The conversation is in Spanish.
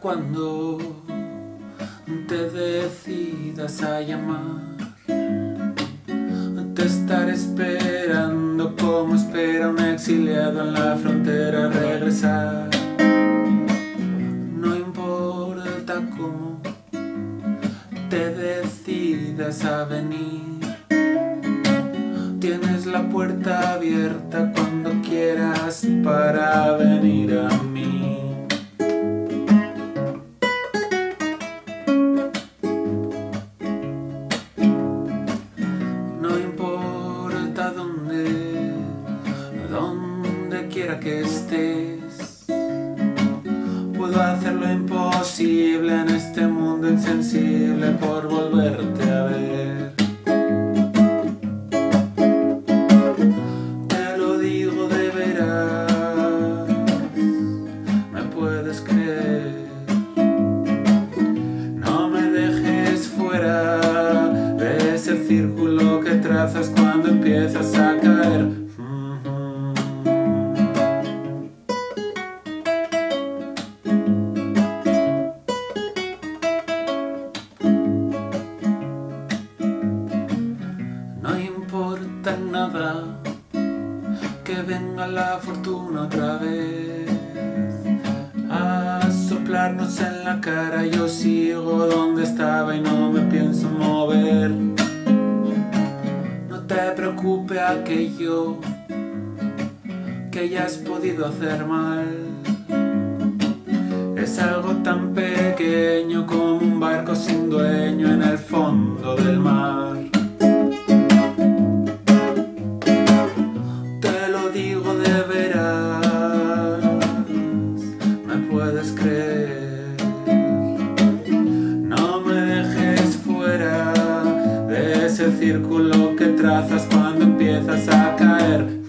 Cuando te decidas a llamar, te estaré esperando como espera un exiliado en la frontera regresar. No importa cómo te decidas a venir, tienes la puerta abierta cuando quieras para venir a mí. Donde quiera que estés, puedo hacer lo imposible en este mundo insensible por volverte a ver. Te lo digo de veras, me puedes creer. No me dejes fuera de ese círculo que trazas cuando empiezas a caer. Nada que venga la fortuna otra vez a soplarnos en la cara. Yo sigo donde estaba y no me pienso mover. No te preocupe aquello que ya has podido hacer mal. Es algo tan pequeño como un barco sin dueño en el fondo del mar. Círculo que trazas cuando empiezas a caer.